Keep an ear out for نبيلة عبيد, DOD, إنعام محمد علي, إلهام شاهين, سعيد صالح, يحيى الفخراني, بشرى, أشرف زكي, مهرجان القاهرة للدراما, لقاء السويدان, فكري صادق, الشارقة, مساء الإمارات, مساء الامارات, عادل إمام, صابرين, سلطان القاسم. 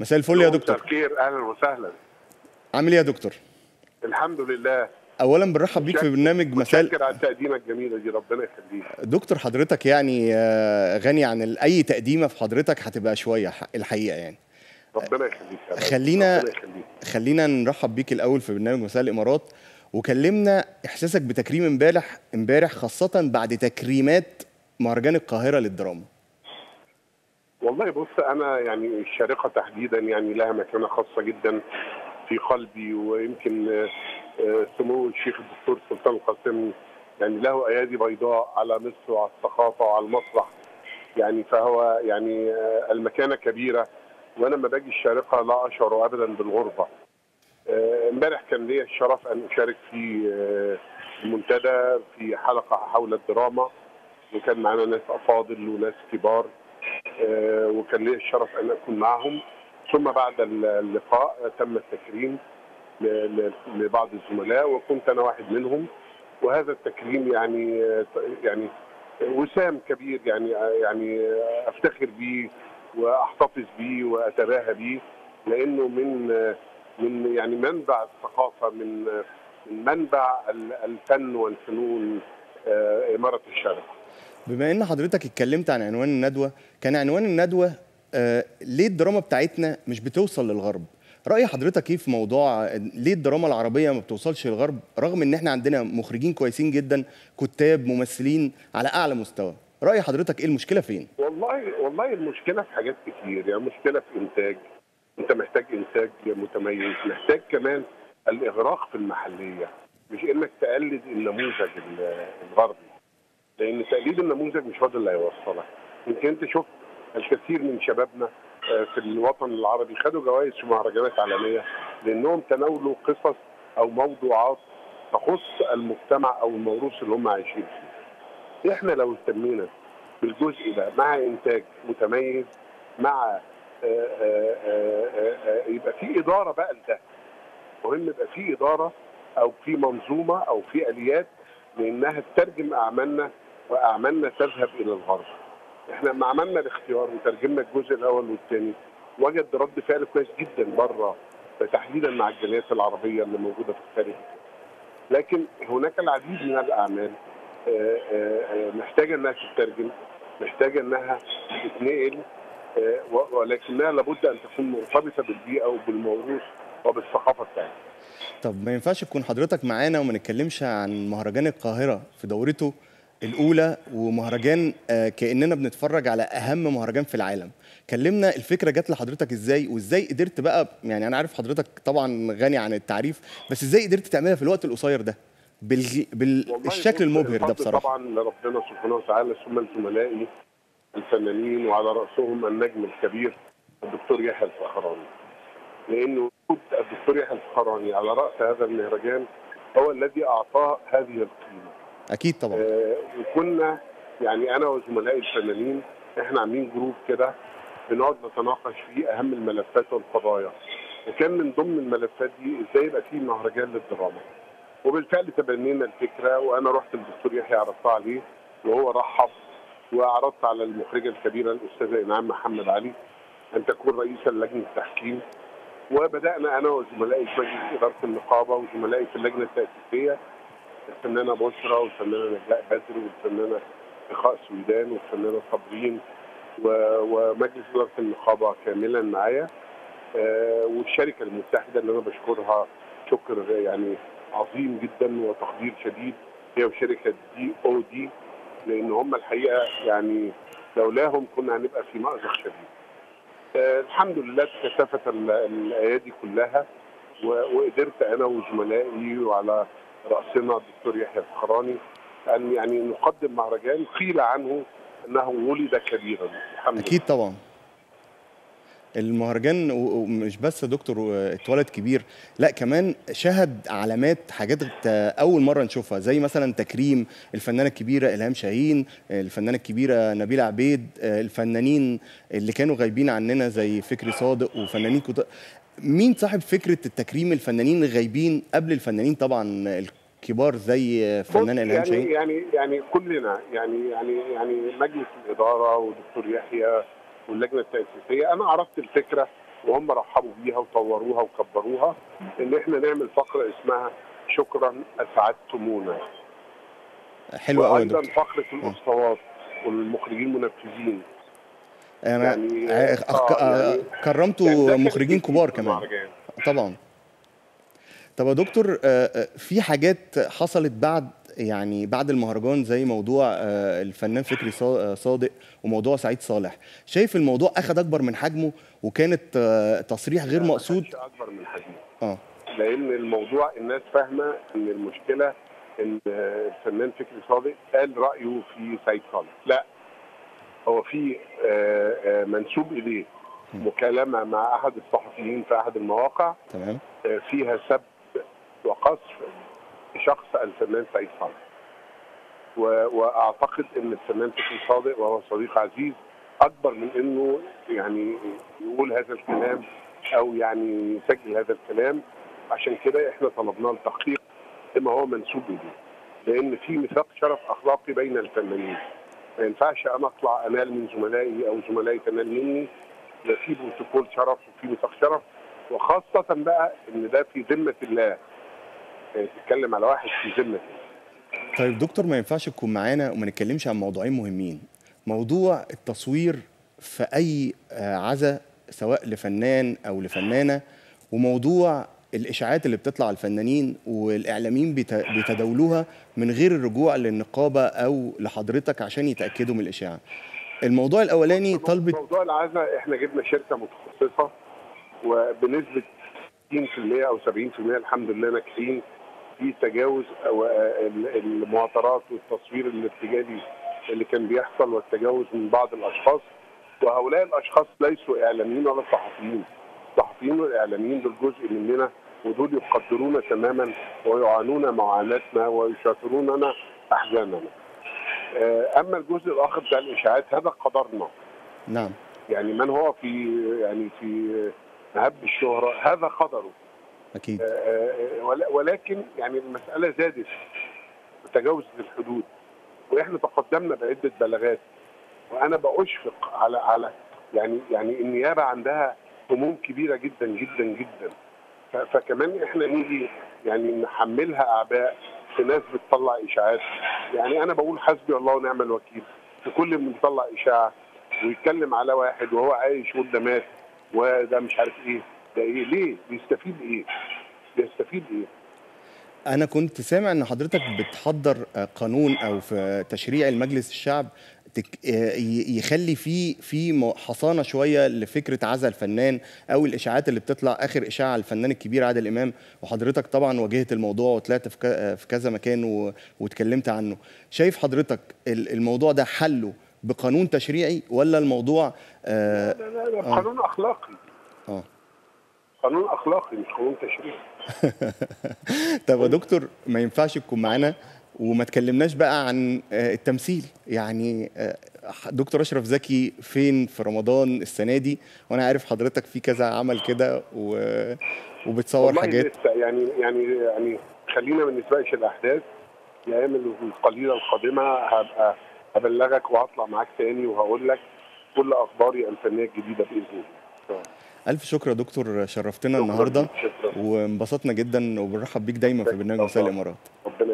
مساء الفل يا دكتور. تفكير اهلا وسهلا. عامل ايه يا دكتور؟ الحمد لله. اولا بنرحب بيك في برنامج مساء. شكرا على التقديمه الجميله دي، ربنا يخليك. دكتور حضرتك يعني غني عن اي تقديمه، في حضرتك هتبقى شويه الحقيقه يعني. ربنا يخليك. خلينا نرحب بيك الاول في برنامج مساء الامارات، وكلمنا احساسك بتكريم امبارح خاصه بعد تكريمات مهرجان القاهره للدراما. والله بص، انا يعني الشارقه تحديدا يعني لها مكانه خاصه جدا في قلبي، ويمكن سمو الشيخ الدكتور سلطان القاسم يعني له ايادي بيضاء على مصر وعلى الثقافه وعلى المسرح، يعني فهو يعني المكانه كبيره، وانا لما باجي الشارقه لا اشعر ابدا بالغربه. امبارح كان ليا الشرف ان اشارك في المنتدى في حلقه حول الدراما، وكان معانا ناس افاضل وناس كبار، وكان ليا الشرف ان اكون معهم. ثم بعد اللقاء تم التكريم لبعض الزملاء، وكنت انا واحد منهم، وهذا التكريم يعني وسام كبير يعني افتخر به واحتفظ به واتباهى به، لانه من يعني منبع الثقافه، من منبع الفن والفنون اماره الشارقه. بما ان حضرتك اتكلمت عن عنوان الندوه، كان عنوان الندوه ليه الدراما بتاعتنا مش بتوصل للغرب؟ رأي حضرتك ايه في موضوع ليه الدراما العربية ما بتوصلش للغرب، رغم ان احنا عندنا مخرجين كويسين جدا، كتاب، ممثلين على اعلى مستوى؟ رأي حضرتك ايه، المشكلة فين؟ والله المشكلة في حاجات كتير، يعني مشكلة في انتاج، انت محتاج انتاج متميز، محتاج كمان الاغراق في المحلية، مش انك تقلد النموذج الغربي، لان تقليد النموذج مش هو اللي هيوصلك. يمكن انت شفت الكثير من شبابنا في الوطن العربي خدوا جوائز في مهرجانات عالميه، لانهم تناولوا قصص او موضوعات تخص المجتمع او الموروث اللي هم عايشين فيه. احنا لو اهتمينا بالجزء ده مع انتاج متميز، مع يبقى في اداره بقى لده، مهم يبقى في اداره او في منظومه او في اليات لانها تترجم اعمالنا، واعمالنا تذهب الى الغرب. احنا لما عملنا الاختيار وترجمنا الجزء الاول والثاني، وجد رد فعل كويس جدا بره، تحديدا مع الجاليات العربيه اللي موجوده في الخارج. لكن هناك العديد من الاعمال محتاجه انها تترجم، محتاجه انها تتنقل، ولكنها لابد ان تكون مرتبطه بالبيئه وبالموروث وبالثقافه بتاعتنا. طب ما ينفعش تكون حضرتك معانا وما نتكلمش عن مهرجان القاهره في دورته الأولى، ومهرجان كأننا بنتفرج على أهم مهرجان في العالم. كلمنا الفكرة جات لحضرتك إزاي، وإزاي قدرت بقى، يعني أنا عارف حضرتك طبعا غني عن التعريف، بس إزاي قدرت تعملها في الوقت القصير ده بالشكل المبهر ده؟ بصراحة طبعا لربنا سبحانه وتعالى، ثم زملائي الفنانين وعلى رأسهم النجم الكبير الدكتور يحيى الفخراني، لأنه الدكتور يحيى الفخراني على رأس هذا المهرجان هو الذي أعطاه هذه القيمة. اكيد طبعا. وكنا يعني انا وزملائي الفنانين احنا عاملين جروب كده بنقعد نتناقش فيه اهم الملفات والقضايا، وكان من ضمن الملفات دي ازاي يبقى في مهرجان للدراما. وبالفعل تبنينا الفكره، وانا رحت للدكتور يحيى عرضتها عليه وهو رحب، وعرضت على المخرجه الكبيره الاستاذه إنعام محمد علي ان تكون رئيسه لجنه التحكيم، وبدانا انا وزملائي في مجلس اداره النقابه وزملائي في اللجنه التاسيسيه، الفنانه بشرى والفنانه نبيلة عبيد والفنانه لقاء السويدان والفنانه صابرين، ومجلس اداره النقابه كاملا معايا، والشركه المتحده اللي انا بشكرها شكر يعني عظيم جدا وتقدير شديد، هي وشركه DOD، لان هم الحقيقه يعني لولاهم كنا هنبقى في مأزق شديد. الحمد لله تكثفت الايادي كلها، وقدرت انا وزملائي وعلى رأسنا الدكتور يحيى الفخراني أن يعني نقدم مهرجان قيل عنه أنه ولد كبيرا، الحمد لله. أكيد طبعا. المهرجان مش بس دكتور اتولد كبير، لا كمان شهد علامات، حاجات أول مرة نشوفها، زي مثلا تكريم الفنانة الكبيرة إلهام شاهين، الفنانة الكبيرة نبيلة عبيد، الفنانين اللي كانوا غايبين عننا زي فكري صادق وفنانين كتير. مين صاحب فكرة التكريم الفنانين الغايبين قبل الفنانين طبعا الكبار زي فنانة إلهام شاهين؟ يعني كلنا يعني مجلس الإدارة ودكتور يحيى واللجنة التأسيسية، أنا عرضت الفكرة وهم رحبوا بيها وطوروها وكبروها، ان احنا نعمل فقره اسمها شكرا اسعدتمونا. حلوه قوي. وايضا فقره الاسطوات والمخرجين المنفذين. يعني كرمتوا مخرجين كبار كمان طبعا. طب يا دكتور، في حاجات حصلت بعد المهرجان زي موضوع الفنان فكري صادق وموضوع سعيد صالح، شايف الموضوع اخذ اكبر من حجمه وكانت تصريح غير مقصود؟ اكبر من حجمه لان الموضوع الناس فاهمه ان المشكله ان الفنان فكري صادق قال رايه في سعيد صالح، لا هو في منسوب اليه مكالمه مع احد الصحفيين في احد المواقع تمام فيها سب وقصف شخص الفنان سعيد صالح، واعتقد ان الفنان فكري صادق وهو صديق عزيز اكبر من انه يعني يقول هذا الكلام او يعني يسجل هذا الكلام. عشان كده احنا طلبنا التحقيق بما هو منسوب اليه، لان في ميثاق شرف اخلاقي بين الفنانين، ما ينفعش انا اطلع انال من زملائي او زملائي تنال مني، ده في بروتوكول شرف وفي ميثاق شرف، وخاصه بقى ان ده في ذمه الله، تتكلم على واحد في ذمتك. طيب دكتور، ما ينفعش تكون معانا وما نتكلمش عن موضوعين مهمين، موضوع التصوير في أي عزا سواء لفنان أو لفنانة، وموضوع الإشاعات اللي بتطلع على الفنانين والإعلاميين بيتداولوها من غير الرجوع للنقابة أو لحضرتك عشان يتأكدوا من الإشاعة. الموضوع الأولاني طلبت موضوع العزا، إحنا جبنا شركة متخصصة وبنسبة 60% أو 70% الحمد لله ناجحين في تجاوز المواطرات والتصوير الارتجالي اللي كان بيحصل والتجاوز من بعض الاشخاص، وهؤلاء الاشخاص ليسوا اعلاميين ولا صحفيين. الصحفيين والاعلاميين دول جزء مننا، ودول يقدرونا تماما ويعانون معاناتنا ويشاطروننا احزاننا. اما الجزء الاخر بتاع الاشاعات هذا قدرنا. نعم. يعني من هو في مهب الشهره هذا قدره. أكيد. ولكن يعني المسألة زادت وتجاوزت الحدود، وإحنا تقدمنا بعدة بلاغات، وأنا بأشفق على يعني النيابة عندها هموم كبيرة جدا جدا جدا، فكمان إحنا نيجي يعني نحملها أعباء في ناس بتطلع إشاعات. يعني أنا بقول حسبي الله ونعم الوكيل في كل من بيطلع إشاعة ويتكلم على واحد وهو عايش وده مات وده مش عارف إيه، ده ايه؟ ليه؟ بيستفيد ايه؟ بيستفيد ايه؟ أنا كنت سامع إن حضرتك بتحضر قانون أو في تشريع المجلس الشعب يخلي في حصانة شوية لفكرة عزا الفنان أو الإشاعات اللي بتطلع. آخر إشاعة الفنان الكبير عادل إمام، وحضرتك طبعا واجهت الموضوع وطلعت في كذا مكان واتكلمت عنه. شايف حضرتك الموضوع ده حله بقانون تشريعي ولا الموضوع لا قانون أخلاقي. قانون اخلاقي مش قانون تشريعي. طب يا دكتور، ما ينفعش تكون معانا وما تكلمناش بقى عن التمثيل. يعني دكتور اشرف زكي فين في رمضان السنه دي؟ وانا عارف حضرتك في كذا عمل كده وبتصور حاجات. يعني خلينا ما نسبقش الاحداث. الايام القليله القادمه هبقى ابلغك وهطلع معاك تاني وهقول لك كل اخباري الفنيه الجديده باذن الله. ألف شكر يا دكتور، شرفتنا النهارده وانبسطنا جدا، وبنرحب بيك دايما في برنامج مساء الإمارات.